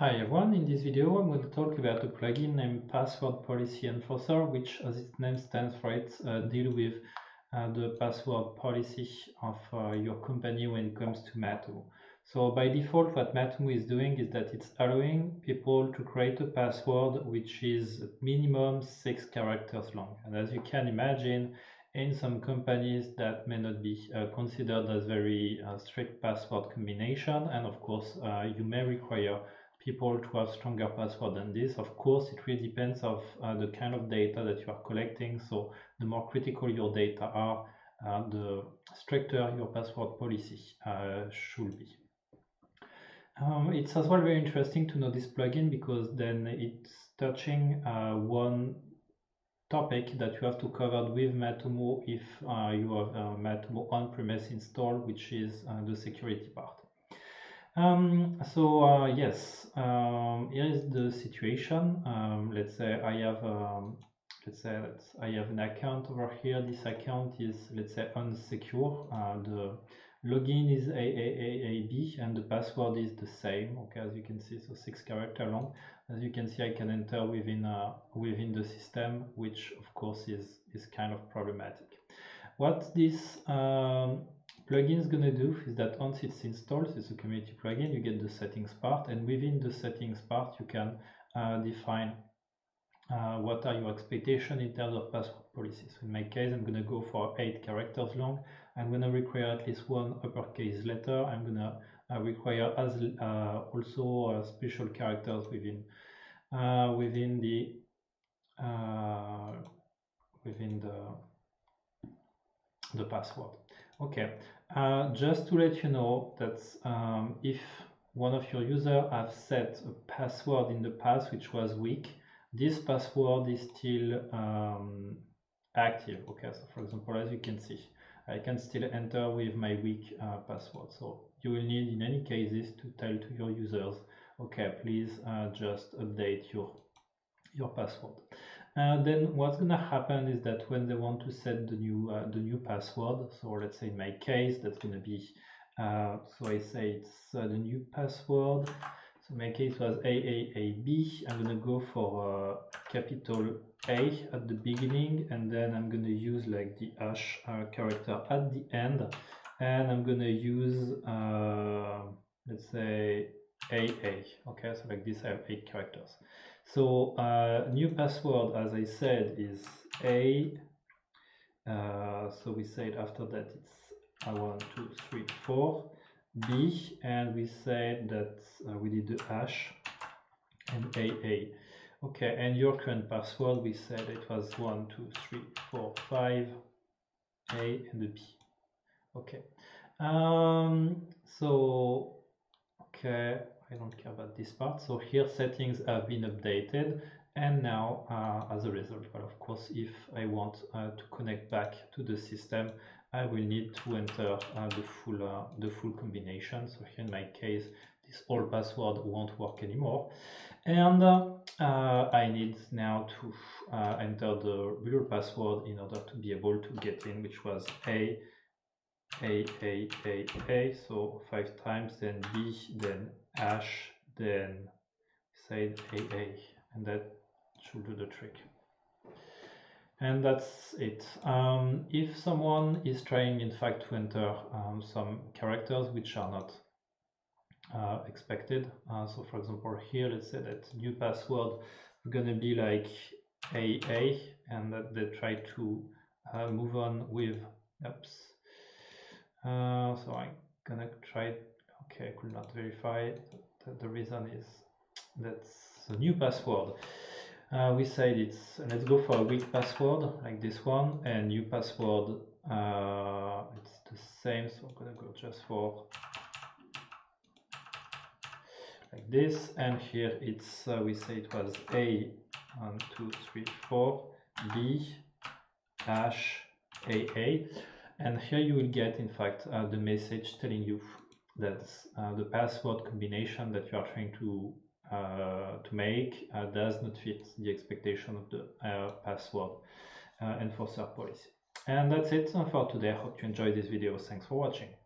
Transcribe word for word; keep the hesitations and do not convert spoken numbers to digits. Hi everyone, in this video I'm going to talk about a plugin named Password Policy Enforcer, which as its name stands for it, uh, deal with uh, the password policy of uh, your company when it comes to Matomo. So by default what Matomo is doing is that it's allowing people to create a password which is minimum six characters long. And as you can imagine, in some companies that may not be uh, considered as very uh, strict password combination, and of course uh, you may require people to have stronger password than this. Of course, it really depends on uh, the kind of data that you are collecting. So the more critical your data are, uh, the stricter your password policy uh, should be. Um, it's as well very interesting to know this plugin because then it's touching uh, one topic that you have to cover with Matomo if uh, you have uh, Matomo on-premise installed, which is uh, the security part. Um, so uh, yes, um, here is the situation. Um, let's say I have, um, let's say that I have an account over here. This account is, let's say, unsecure. Uh, the login is A A A A B, and the password is the same. Okay, as you can see, so six character long. As you can see, I can enter within uh, within the system, which of course is is kind of problematic. What this um, plugin is going to do is that once it's installed, it's a community plugin, you get the settings part, and within the settings part you can uh, define uh, what are your expectations in terms of password policies. So in my case, I'm going to go for eight characters long. I'm going to require at least one uppercase letter. I'm going to uh, require as uh, also uh, special characters within uh, within the uh, within the the password. Okay, uh, just to let you know that um, if one of your users have set a password in the past which was weak, this password is still um, active. Okay, so for example, as you can see, I can still enter with my weak uh, password. So you will need in any cases to tell to your users, okay, please uh, just update your your password. Uh, then what's gonna happen is that when they want to set the new uh, the new password, so let's say in my case that's gonna be uh, so I say it's uh, the new password. So my case was A A A B. I'm gonna go for uh, capital A at the beginning, and then I'm gonna use like the hash uh, character at the end, and I'm gonna use uh, let's say A A. Okay, so like this I have eight characters. So uh, new password, as I said, is A. Uh, so we said after that it's uh, one, two, three, four, B, and we said that uh, we did the hash and A A. Okay, and your current password, we said it was one, two, three, four, five, A and the B. Okay. Um, so okay. I don't care about this part. So here settings have been updated, and now uh, as a result, well, of course, if I want uh, to connect back to the system, I will need to enter uh, the full uh, the full combination. So here in my case, this old password won't work anymore, and uh, uh, I need now to uh, enter the real password in order to be able to get in, which was A. A, A, A, A, so five times, then B, then hash, then say A, A, and that should do the trick. And that's it. Um, if someone is trying, in fact, to enter um, some characters which are not uh, expected, uh, so for example here, let's say that new password is going to be like A, A, and that they try to uh, move on with, oops, Uh, so I'm gonna try. Okay, I could not verify. The, the reason is that's a new password. Uh, we said it's. Let's go for a weak password like this one, and new password. Uh, it's the same, so I'm gonna go just for like this. And here it's. Uh, we say it was A one two three four B hash A A. And here you will get, in fact, uh, the message telling you that uh, the password combination that you are trying to uh, to make uh, does not fit the expectation of the uh, password uh, enforcer policy. And that's it for today. I hope you enjoyed this video. Thanks for watching.